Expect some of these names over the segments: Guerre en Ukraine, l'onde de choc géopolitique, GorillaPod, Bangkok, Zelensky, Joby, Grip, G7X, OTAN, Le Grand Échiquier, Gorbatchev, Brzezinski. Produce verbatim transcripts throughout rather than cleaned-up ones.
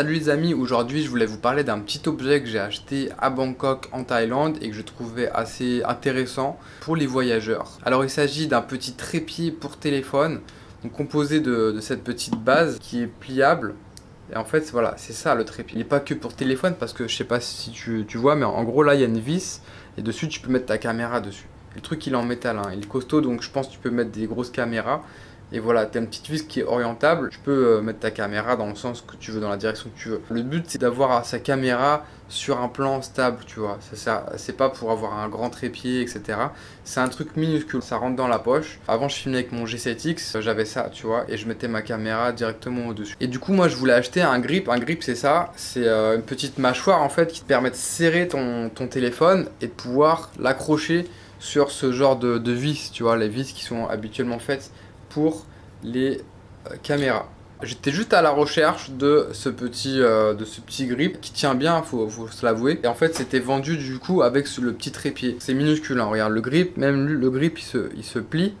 Salut les amis, aujourd'hui je voulais vous parler d'un petit objet que j'ai acheté à Bangkok en Thaïlande et que je trouvais assez intéressant pour les voyageurs. Alors il s'agit d'un petit trépied pour téléphone, donc composé de, de cette petite base qui est pliable. Et en fait voilà, c'est ça le trépied. Il n'est pas que pour téléphone parce que je sais pas si tu, tu vois, mais en gros là il y a une vis et dessus tu peux mettre ta caméra dessus. Le truc il est en métal, hein, il est costaud, donc je pense que tu peux mettre des grosses caméras. Et voilà, tu as une petite vis qui est orientable, tu peux mettre ta caméra dans le sens que tu veux, dans la direction que tu veux. Le but, c'est d'avoir sa caméra sur un plan stable, tu vois. Ça, ça, c'est pas pour avoir un grand trépied, et cetera. C'est un truc minuscule, ça rentre dans la poche. Avant, je filmais avec mon G sept X, j'avais ça, tu vois, et je mettais ma caméra directement au-dessus. Et du coup, moi, je voulais acheter un grip. Un grip, c'est ça, c'est une petite mâchoire, en fait, qui te permet de serrer ton, ton téléphone et de pouvoir l'accrocher sur ce genre de, de vis, tu vois, les vis qui sont habituellement faites pour les euh, caméras. J'étais juste à la recherche de ce petit, euh, de ce petit grip qui tient bien, faut, faut se l'avouer. Et en fait, c'était vendu du coup avec le petit trépied. C'est minuscule, hein, regarde le grip, même lui, le grip il se, il se plie.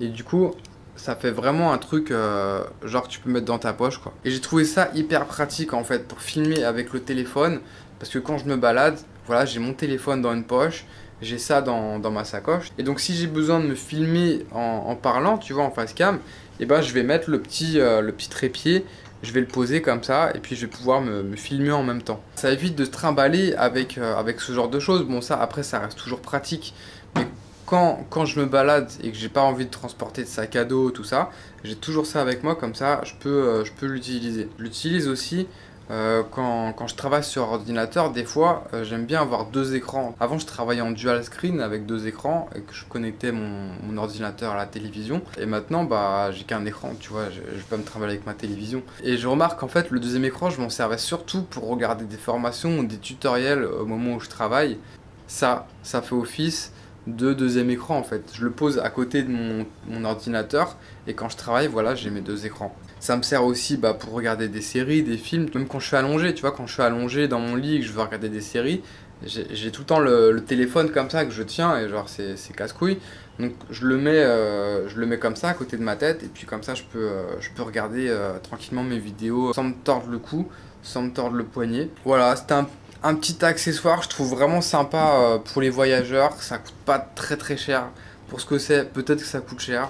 Et du coup, ça fait vraiment un truc euh, genre que tu peux mettre dans ta poche, quoi. Et j'ai trouvé ça hyper pratique en fait pour filmer avec le téléphone. Parce que quand je me balade, voilà, j'ai mon téléphone dans une poche. J'ai ça dans, dans ma sacoche. Et donc si j'ai besoin de me filmer en, en parlant, tu vois, en face cam, et ben je vais mettre le petit, euh, le petit trépied, je vais le poser comme ça et puis je vais pouvoir me, me filmer en même temps. Ça évite de se trimballer avec, euh, avec ce genre de choses. Bon, ça après ça reste toujours pratique, mais quand, quand je me balade et que j'ai pas envie de transporter de sac à dos, tout ça, j'ai toujours ça avec moi, comme ça je peux, euh, je peux l'utiliser. Je l'utilise aussi Euh, quand, quand je travaille sur ordinateur, des fois euh, j'aime bien avoir deux écrans. Avant je travaillais en dual screen avec deux écrans et que je connectais mon, mon ordinateur à la télévision, et maintenant bah j'ai qu'un écran, tu vois, je, je peux me travailler avec ma télévision. Et je remarque en fait le deuxième écran je m'en servais surtout pour regarder des formations ou des tutoriels au moment où je travaille. Ça, ça fait office de deuxième écran en fait. Je le pose à côté de mon, mon ordinateur et quand je travaille, voilà, j'ai mes deux écrans. Ça me sert aussi bah, pour regarder des séries, des films, même quand je suis allongé, tu vois, quand je suis allongé dans mon lit et que je veux regarder des séries, j'ai tout le temps le, le téléphone comme ça que je tiens et genre c'est casse-couille. Donc je le, mets, euh, je le mets comme ça à côté de ma tête et puis comme ça je peux, euh, je peux regarder euh, tranquillement mes vidéos sans me tordre le cou, sans me tordre le poignet. Voilà, c'était un Un petit accessoire, je trouve vraiment sympa pour les voyageurs. Ça coûte pas très très cher pour ce que c'est. Peut-être que ça coûte cher,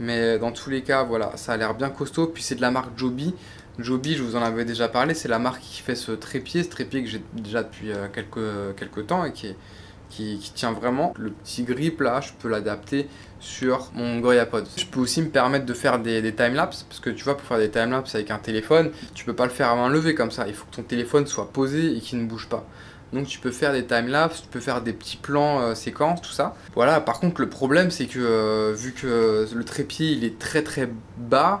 mais dans tous les cas, voilà, ça a l'air bien costaud. Puis c'est de la marque Joby. Joby, je vous en avais déjà parlé, c'est la marque qui fait ce trépied, ce trépied que j'ai déjà depuis quelques, quelques temps et qui est Qui, qui tient vraiment. Le petit grip là, je peux l'adapter sur mon GorillaPod. Je peux aussi me permettre de faire des, des timelapses, parce que tu vois, pour faire des timelapses avec un téléphone, tu peux pas le faire à main levée comme ça. Il faut que ton téléphone soit posé et qu'il ne bouge pas. Donc tu peux faire des timelapses, tu peux faire des petits plans euh, séquences, tout ça. Voilà, par contre le problème c'est que euh, vu que le trépied il est très très bas,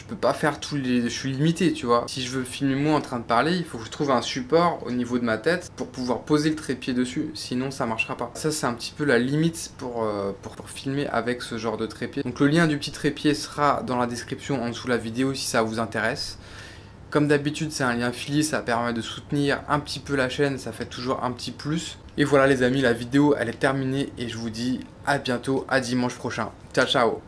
je peux pas faire tous les... Je suis limité, tu vois. Si je veux filmer moi en train de parler, il faut que je trouve un support au niveau de ma tête pour pouvoir poser le trépied dessus. Sinon, ça marchera pas. Ça, c'est un petit peu la limite pour, euh, pour, pour filmer avec ce genre de trépied. Donc, le lien du petit trépied sera dans la description en dessous de la vidéo si ça vous intéresse. Comme d'habitude, c'est un lien affilié, ça permet de soutenir un petit peu la chaîne. Ça fait toujours un petit plus. Et voilà, les amis, la vidéo, elle est terminée. Et je vous dis à bientôt, à dimanche prochain. Ciao, ciao!